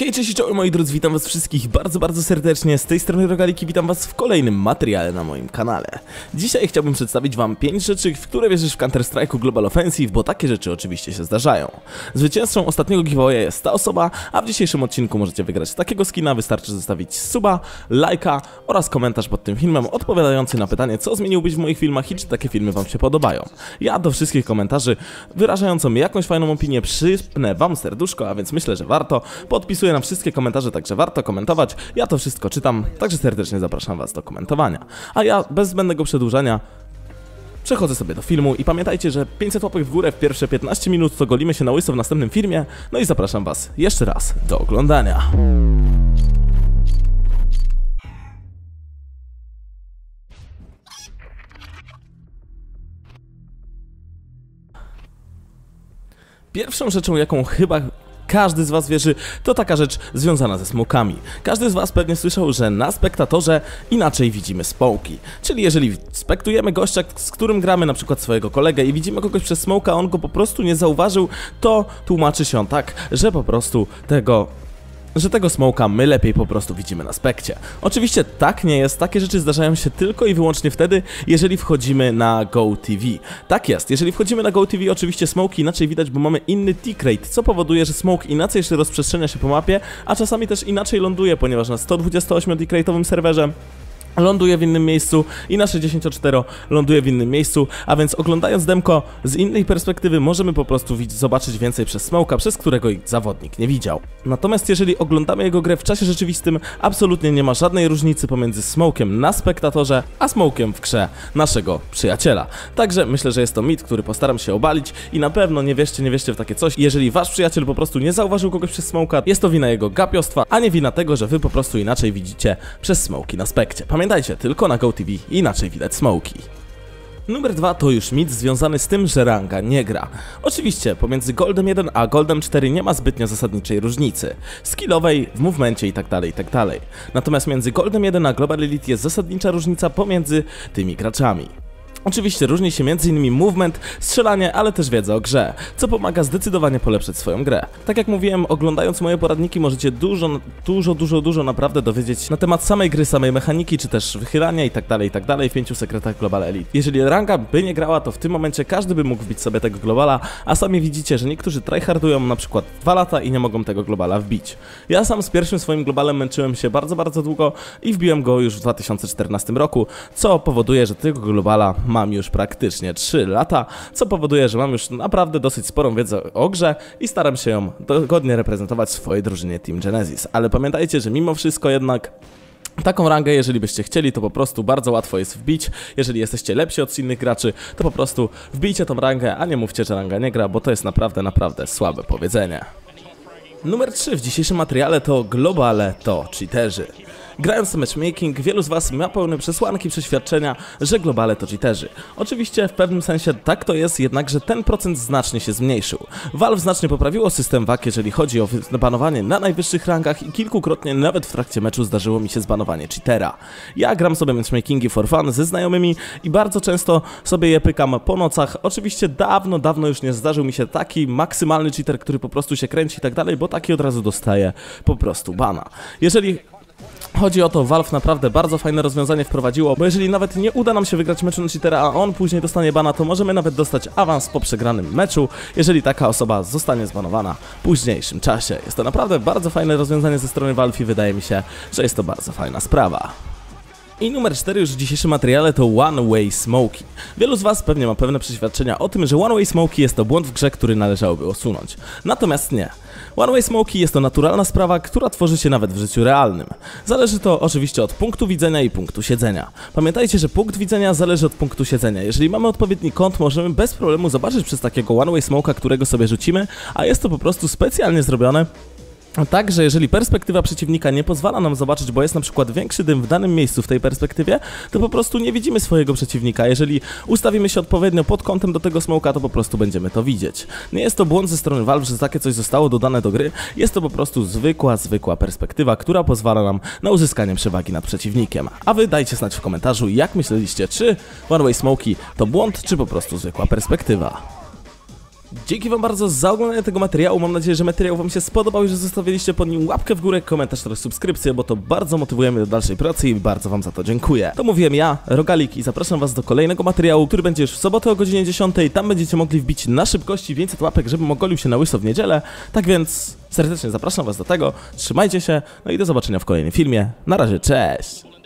Hej, cześć, czołem moi drodzy, witam was wszystkich bardzo, bardzo serdecznie. Z tej strony Rogalik i witam was w kolejnym materiale na moim kanale. Dzisiaj chciałbym przedstawić wam 5 rzeczy, w które wierzysz w Counter Strike'u Global Offensive, bo takie rzeczy oczywiście się zdarzają. Zwycięzcą ostatniego giveawaya jest ta osoba, a w dzisiejszym odcinku możecie wygrać takiego skina. Wystarczy zostawić suba, lajka oraz komentarz pod tym filmem odpowiadający na pytanie, co zmieniłbyś w moich filmach i czy takie filmy wam się podobają. Ja do wszystkich komentarzy wyrażającym jakąś fajną opinię przypnę wam serduszko, a więc myślę, że warto. Podpisuję na wszystkie komentarze, także warto komentować. Ja to wszystko czytam, także serdecznie zapraszam was do komentowania. A ja bez zbędnego przedłużania przechodzę sobie do filmu i pamiętajcie, że 500 łapek w górę w pierwsze 15 minut to golimy się na łyso w następnym filmie. No i zapraszam was jeszcze raz do oglądania. Pierwszą rzeczą, jaką chyba każdy z was wierzy, to taka rzecz związana ze smokami. Każdy z was pewnie słyszał, że na spektatorze inaczej widzimy smoki. Czyli jeżeli spektujemy gościa, z którym gramy, na przykład swojego kolegę, i widzimy kogoś przez smoka, on go po prostu nie zauważył, to tłumaczy się on tak, że po prostu tego smoka my lepiej po prostu widzimy na spekcie. Oczywiście tak nie jest, takie rzeczy zdarzają się tylko i wyłącznie wtedy, jeżeli wchodzimy na GoTV. Tak jest, jeżeli wchodzimy na GoTV, oczywiście smoki inaczej widać, bo mamy inny tick rate, co powoduje, że smoke inaczej się rozprzestrzenia się po mapie, a czasami też inaczej ląduje, ponieważ na 128 tick rate'owym serwerze ląduje w innym miejscu i na 64 ląduje w innym miejscu, a więc oglądając demko z innej perspektywy możemy po prostu zobaczyć więcej przez smoka, przez którego zawodnik nie widział. Natomiast jeżeli oglądamy jego grę w czasie rzeczywistym, absolutnie nie ma żadnej różnicy pomiędzy smokiem na spektatorze, a smokiem w grze naszego przyjaciela. Także myślę, że jest to mit, który postaram się obalić i na pewno nie wierzcie w takie coś. Jeżeli wasz przyjaciel po prostu nie zauważył kogoś przez smoka, jest to wina jego gapiostwa, a nie wina tego, że wy po prostu inaczej widzicie przez smoki na spekcie. Pamiętajcie, tylko na GoTV inaczej widać smoki. Numer 2 to już mit związany z tym, że ranga nie gra. Oczywiście pomiędzy Goldem 1 a Goldem 4 nie ma zbytnio zasadniczej różnicy. Skillowej, w movemencie itd., itd. Natomiast między Goldem 1 a Global Elite jest zasadnicza różnica pomiędzy tymi graczami. Oczywiście różni się m.in. movement, strzelanie, ale też wiedza o grze, co pomaga zdecydowanie polepszyć swoją grę. Tak jak mówiłem, oglądając moje poradniki możecie dużo naprawdę dowiedzieć na temat samej gry, samej mechaniki, czy też wychylania itd. w 5 sekretach Global Elite. Jeżeli ranga by nie grała, to w tym momencie każdy by mógł wbić sobie tego globala, a sami widzicie, że niektórzy tryhardują na przykład 2 lata i nie mogą tego globala wbić. Ja sam z pierwszym swoim globalem męczyłem się bardzo długo i wbiłem go już w 2014 roku, co powoduje, że tego globala mam już praktycznie 3 lata, co powoduje, że mam już naprawdę dosyć sporą wiedzę o grze i staram się ją godnie reprezentować w swojej drużynie Team Genesis. Ale pamiętajcie, że mimo wszystko jednak taką rangę, jeżeli byście chcieli, to po prostu bardzo łatwo jest wbić. Jeżeli jesteście lepsi od innych graczy, to po prostu wbijcie tą rangę, a nie mówcie, że ranga nie gra, bo to jest naprawdę słabe powiedzenie. Numer 3 w dzisiejszym materiale to globale to cheaterzy. Grając w matchmaking, wielu z was ma pełne przesłanki, przeświadczenia, że globale to cheaterzy. Oczywiście w pewnym sensie tak to jest, jednakże ten procent znacznie się zmniejszył. Valve znacznie poprawiło system WAC, jeżeli chodzi o banowanie na najwyższych rangach i kilkukrotnie nawet w trakcie meczu zdarzyło mi się zbanowanie cheatera. Ja gram sobie matchmakingi for fun ze znajomymi i bardzo często sobie je pykam po nocach. Oczywiście dawno już nie zdarzył mi się taki maksymalny cheater, który po prostu się kręci i tak dalej, bo taki od razu dostaje po prostu bana. Jeżeli chodzi o to, Valve naprawdę bardzo fajne rozwiązanie wprowadziło, bo jeżeli nawet nie uda nam się wygrać meczu na cheatera, a on później dostanie bana, to możemy nawet dostać awans po przegranym meczu, jeżeli taka osoba zostanie zbanowana w późniejszym czasie. Jest to naprawdę bardzo fajne rozwiązanie ze strony Valve i wydaje mi się, że jest to bardzo fajna sprawa. I numer 4 już w dzisiejszym materiale to one-way smoki. Wielu z was pewnie ma pewne przeświadczenia o tym, że one-way smoki jest to błąd w grze, który należałoby usunąć. Natomiast nie. One-way smoki jest to naturalna sprawa, która tworzy się nawet w życiu realnym. Zależy to oczywiście od punktu widzenia i punktu siedzenia. Pamiętajcie, że punkt widzenia zależy od punktu siedzenia. Jeżeli mamy odpowiedni kąt, możemy bez problemu zobaczyć przez takiego one-way smoka, którego sobie rzucimy, a jest to po prostu specjalnie zrobione. Także jeżeli perspektywa przeciwnika nie pozwala nam zobaczyć, bo jest na przykład większy dym w danym miejscu w tej perspektywie, to po prostu nie widzimy swojego przeciwnika. Jeżeli ustawimy się odpowiednio pod kątem do tego smoka, to po prostu będziemy to widzieć. Nie jest to błąd ze strony Valve, że takie coś zostało dodane do gry. Jest to po prostu zwykła perspektywa, która pozwala nam na uzyskanie przewagi nad przeciwnikiem. A wy dajcie znać w komentarzu, jak myśleliście, czy one-way smoki to błąd, czy po prostu zwykła perspektywa. Dzięki wam bardzo za oglądanie tego materiału, mam nadzieję, że materiał wam się spodobał i że zostawiliście pod nim łapkę w górę, komentarz oraz subskrypcję, bo to bardzo motywuje mnie do dalszej pracy i bardzo wam za to dziękuję. To mówiłem ja, Rogalik, i zapraszam was do kolejnego materiału, który będzie już w sobotę o godzinie 10. Tam będziecie mogli wbić na szybkości 500 łapek, żebym ogolił się na łyso w niedzielę. Tak więc serdecznie zapraszam was do tego, trzymajcie się, no i do zobaczenia w kolejnym filmie. Na razie, cześć!